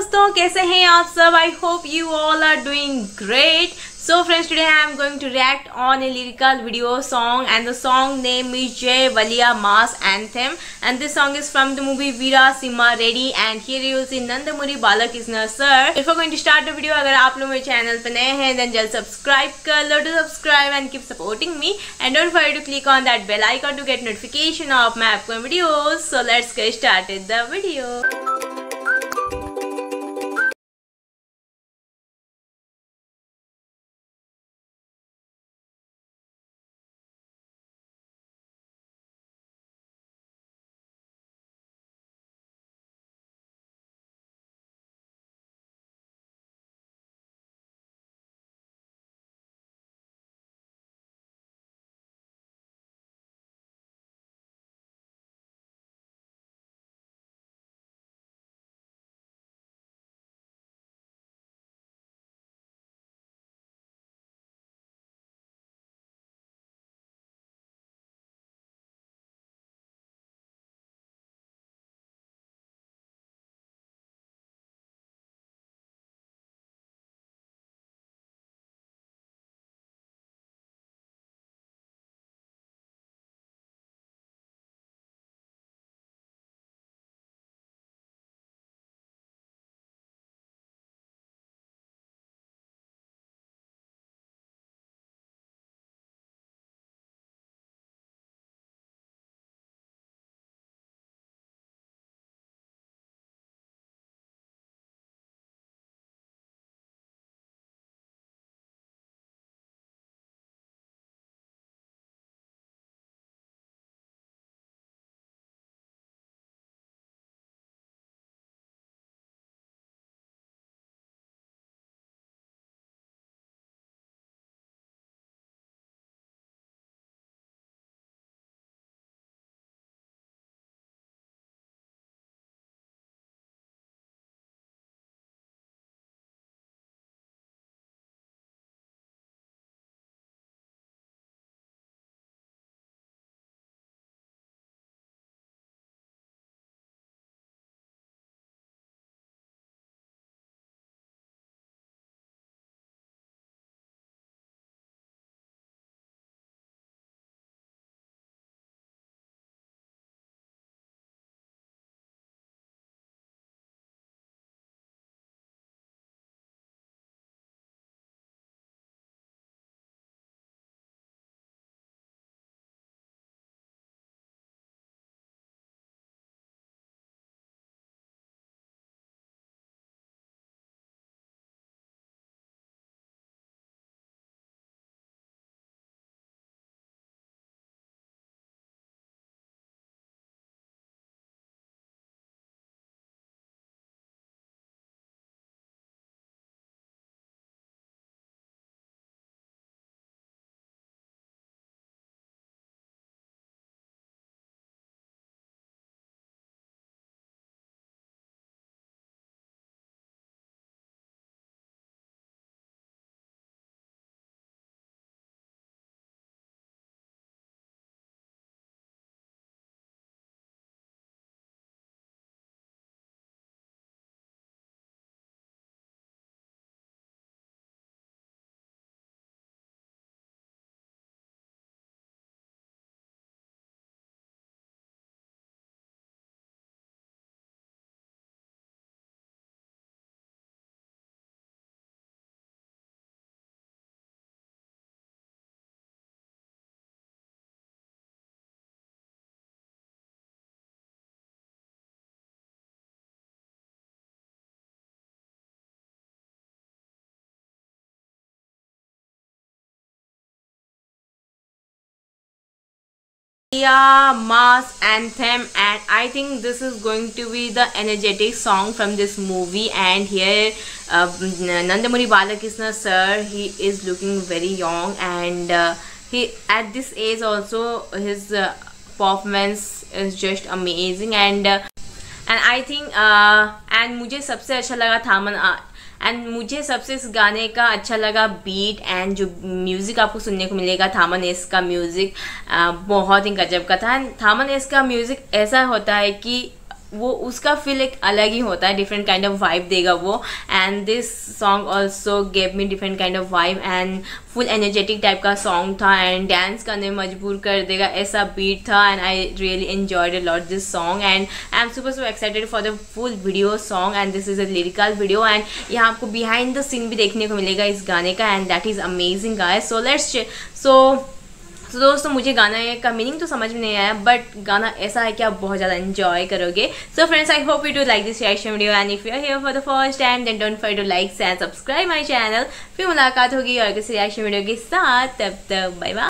दोस्तों, कैसे हैं आप सब? I hope you all are doing great. So friends, today I am going to react on a lyrical video song and the song name is Jai Balayya mass anthem and this song is from the movie Veera Simha Reddy and here you will see Nandamuri Balakrishna sir. If you are going to start the video, अगर आप लोग मेरे channel पर नए हैं then जल्द subscribe कर लो. To subscribe and keep supporting me and don't forget to click on that bell icon to get notification of my upcoming videos. So let's get started the video. Mass anthem, and I think this is going to be the energetic song from this movie. And here Nandamuri Balakrishna sir, he is looking very young, and he at this age also his performance is just amazing. And I think and मुझे सबसे अच्छा लगा थामन and मुझे सबसे इस गाने का अच्छा लगा बीट एंड जो म्यूज़िक आपको सुनने को मिलेगा. थामन एस का म्यूज़िक बहुत ही गजब का था. थामन एस का म्यूज़िक ऐसा होता है कि वो उसका फील एक अलग ही होता है, डिफरेंट काइंड ऑफ वाइब देगा वो. And this song also gave me different kind of vibe and full energetic type का सॉन्ग था एंड डांस करने मजबूर कर देगा ऐसा बीट था. And I really enjoyed a lot this song and I am super so excited for the full video song and this is a lyrical video and यहाँ आपको बिहाइंड द सीन भी देखने को मिलेगा इस गाने का and that is amazing guys. So let's तो दोस्तों मुझे गाना का मीनिंग तो समझ में नहीं आया बट गाना ऐसा है कि आप बहुत ज़्यादा एंजॉय करोगे. So friends I hope you do like this reaction video and if you are here for the first time then don't forget to like and subscribe my channel. फिर मुलाकात होगी और किसी रिएक्शन वीडियो के साथ, तब तक बाय बाय.